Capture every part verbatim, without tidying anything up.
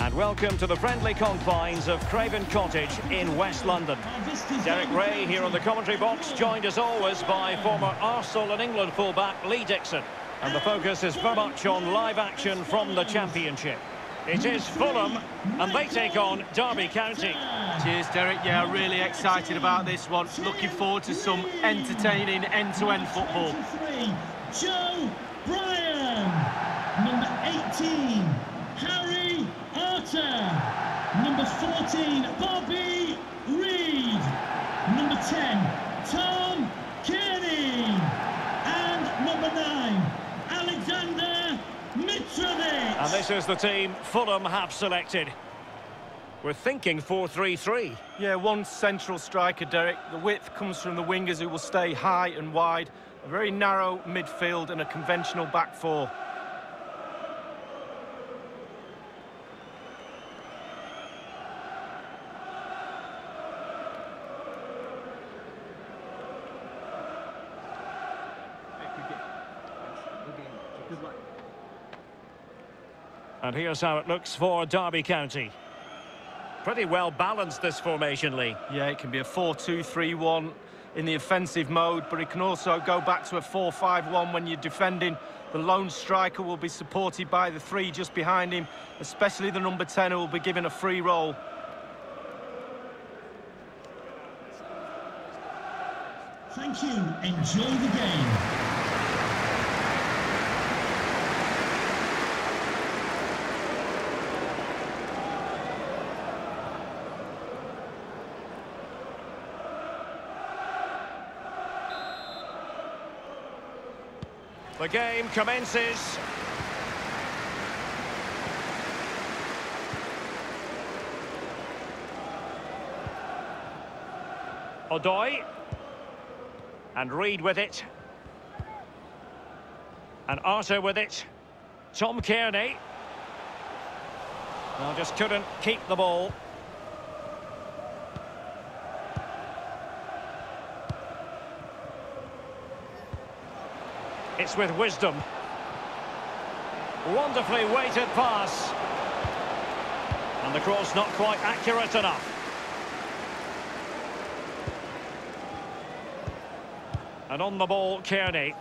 And welcome to the friendly confines of Craven Cottage in West London. Derek Ray here on the commentary box, joined as always by former Arsenal and England fullback Lee Dixon. And the focus is very much on live action from the Championship. It is Fulham, and they take on Derby County. Cheers, Derek. Yeah, really excited about this one. Looking forward to some entertaining end-to-end football. Joe Bryan, number eighteen, Harry Arter, number fourteen, Bobby Reid, number ten, Tom Cairney, and number nine, Aleksandar Mitrović. And this is the team Fulham have selected. We're thinking four three three. Yeah, one central striker, Derek. The width comes from the wingers who will stay high and wide. A very narrow midfield and a conventional back four. And here's how it looks for Derby County. Pretty well balanced, this formation, Lee. Yeah, it can be a four two three one. In the offensive mode, but it can also go back to a four five one when you're defending. The lone striker will be supported by the three just behind him, especially the number ten, who will be given a free roll. Thank you. Enjoy the game. The game commences. Odoi. And Reid with it. And Arter with it. Tom Cairney. No, just couldn't keep the ball. It's with wisdom. Wonderfully weighted pass. And the cross not quite accurate enough. And on the ball, Cairney.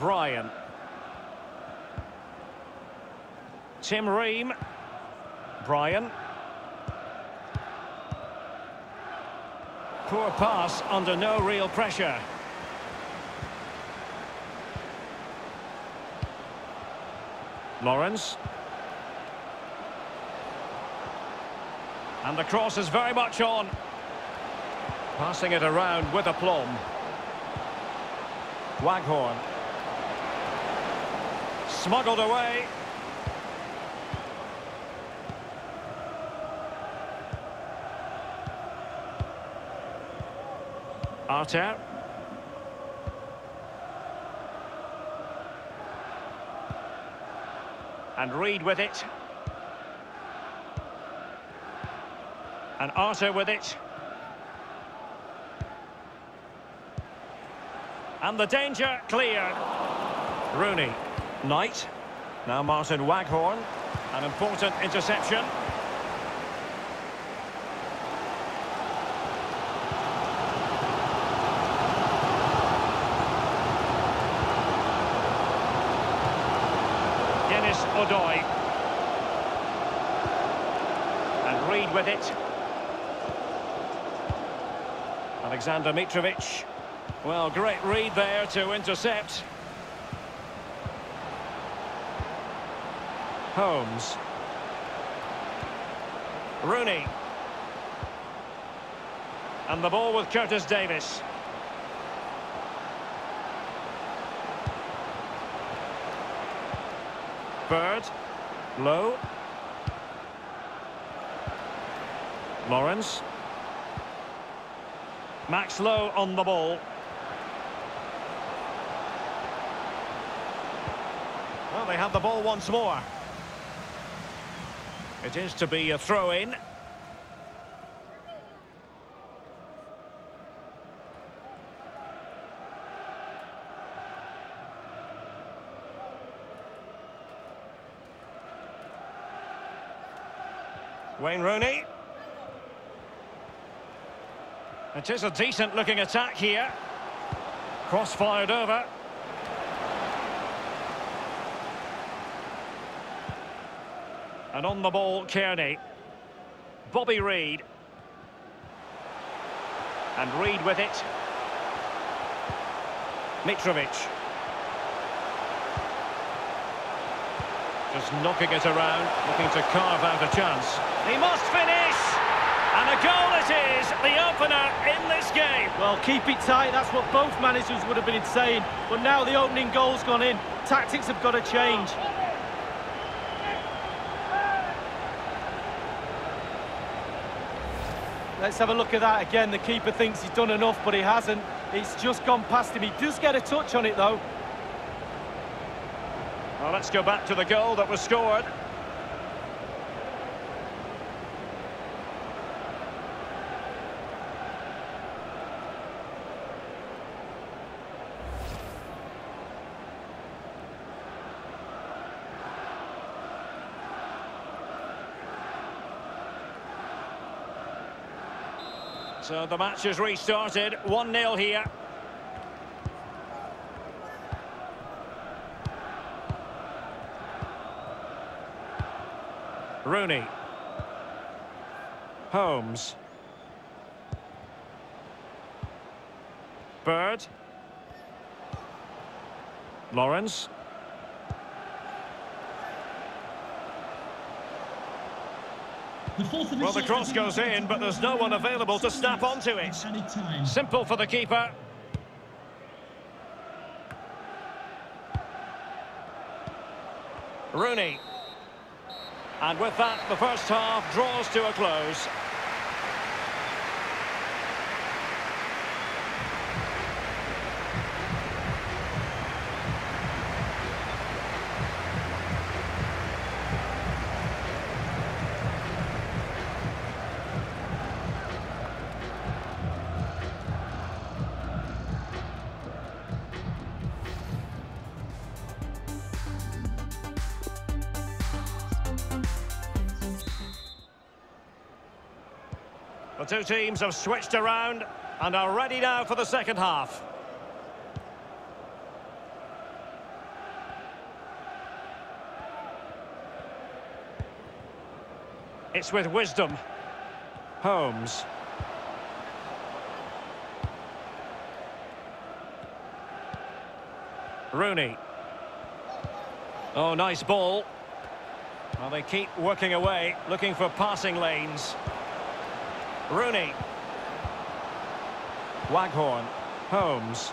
Bryan. Tim Ream. Bryan. Poor pass under no real pressure. Lawrence. And the cross is very much on. Passing it around with aplomb. Waghorn. Smuggled away. Arter. And Reid with it. And Arter with it. And the danger cleared. Rooney. Knight. Now Martin Waghorn. An important interception. Denis Odoi. And Reid with it. Aleksandar Mitrović. Well, great read there to intercept. Holmes. Rooney. And the ball with Curtis Davies. Bird, Lowe, Lawrence, Max Lowe on the ball. Well, they have the ball once more. It is to be a throw-in. Wayne Rooney. It is a decent looking attack here. Cross fired over. And on the ball, Cairney. Bobby Reid. And Reid with it. Mitrović. Just knocking it around, looking to carve out a chance. He must finish! And a goal it is, the opener in this game. Well, keep it tight, that's what both managers would have been saying. But now the opening goal's gone in. Tactics have got to change. Let's have a look at that again. The keeper thinks he's done enough, but he hasn't. It's just gone past him. He does get a touch on it, though. Well, let's go back to the goal that was scored. So the match has restarted, one nil here. Rooney. Holmes. Bird. Lawrence. Well, the cross goes in, but there's no one available to snap onto it. Simple for the keeper. Rooney. And with that, the first half draws to a close. The two teams have switched around and are ready now for the second half. It's with wisdom. Holmes. Rooney. Oh, nice ball. Well, they keep working away, looking for passing lanes. Rooney. Waghorn. Holmes.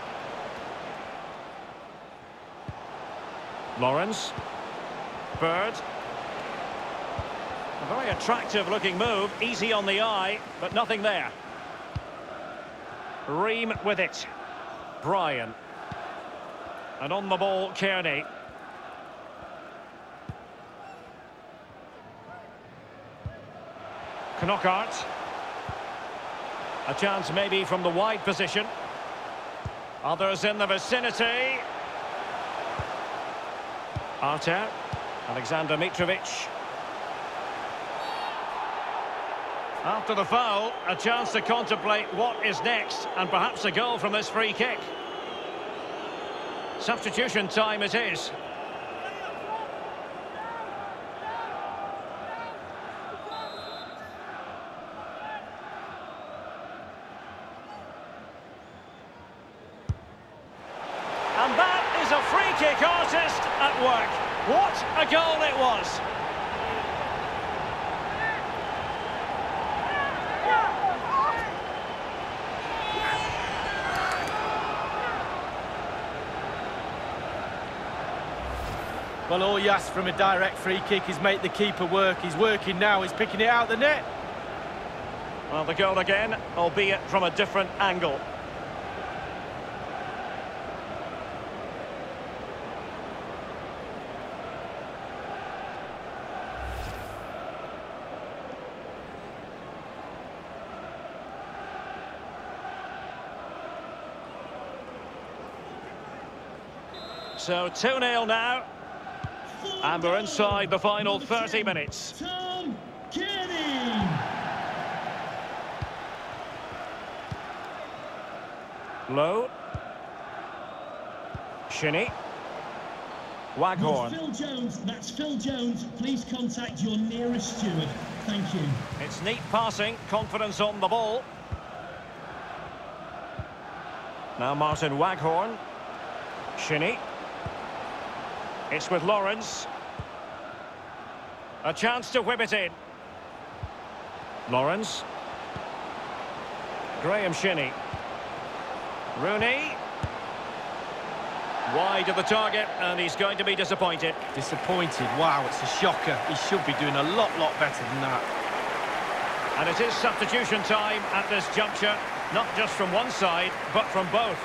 Lawrence. Bird. A very attractive looking move, easy on the eye, but nothing there. Ream with it. Bryan. And on the ball, Cairney. Knockaert. A chance maybe from the wide position. Others in the vicinity. Arter. Aleksandar Mitrović. After the foul, a chance to contemplate what is next, and perhaps a goal from this free kick. Substitution time it is. A goal it was. Well, all you ask from a direct free kick is make the keeper work. He's working now, he's picking it out the net. Well, the goal again, albeit from a different angle. So two nil now, and we're inside the final thirty minutes. Tom Cairney. Lowe. Shinnie. Waghorn. Phil Jones. That's Phil Jones. Please contact your nearest steward. Thank you. It's neat passing. Confidence on the ball. Now Martin Waghorn. Shinnie. It's with Lawrence. A chance to whip it in. Lawrence. Graham Shinnie. Rooney. Wide of the target, and he's going to be disappointed. Disappointed. Wow, it's a shocker. He should be doing a lot, lot better than that. And it is substitution time at this juncture, not just from one side, but from both.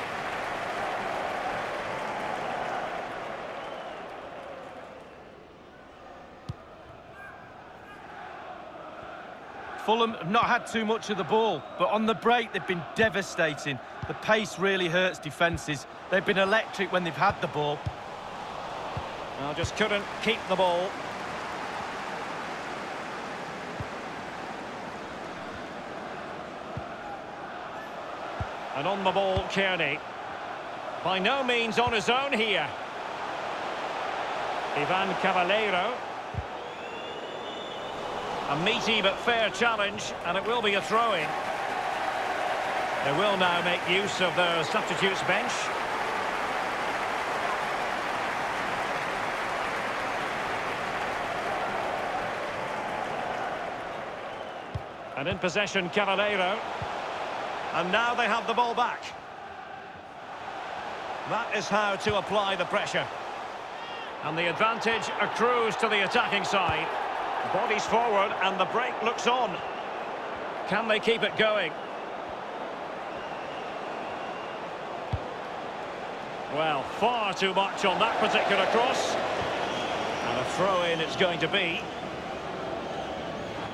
Fulham have not had too much of the ball, but on the break they've been devastating. The pace really hurts defences. They've been electric when they've had the ball. No, just couldn't keep the ball. And on the ball, Cairney. By no means on his own here. Ivan Cavaleiro. A meaty but fair challenge, and it will be a throw-in. They will now make use of the substitutes bench. And in possession, Cavaleiro. And now they have the ball back. That is how to apply the pressure. And the advantage accrues to the attacking side. Bodies forward, and the break looks on. Can they keep it going? Well, far too much on that particular cross. And a throw-in it's going to be.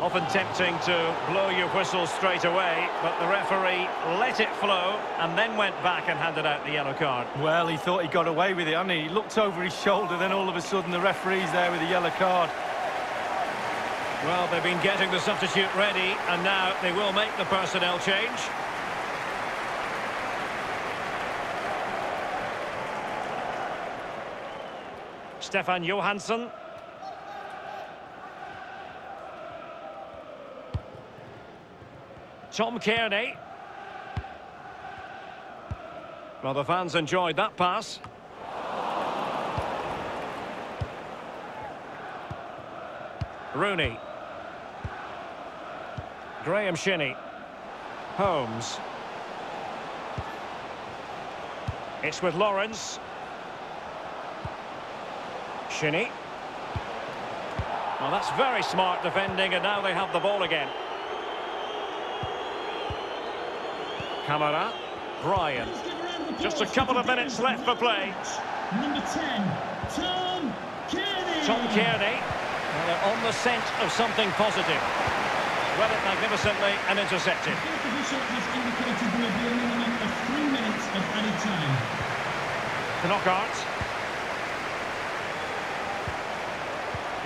Often tempting to blow your whistle straight away, but the referee let it flow and then went back and handed out the yellow card. Well, he thought he got away with it, hadn't he? He looked over his shoulder, then all of a sudden the referee's there with a yellow card. Well, they've been getting the substitute ready, and now they will make the personnel change. Stefan Johansson. Tom Cairney. Well, the fans enjoyed that pass. Rooney. Graham Shinnie. Holmes. It's with Lawrence. Shinnie. Well, that's very smart defending, and now they have the ball again. Kamara. Bryan. Just a couple of minutes left for play. Number ten, Tom Cairney. Tom Cairney. Well, they're on the scent of something positive. Read it magnificently and intercepted. The official has indicated there will be a minimum of three minutes of added time. Knockaert.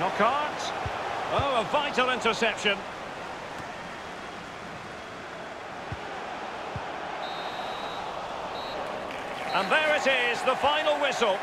Knockaert. Oh, a vital interception. And there it is, the final whistle.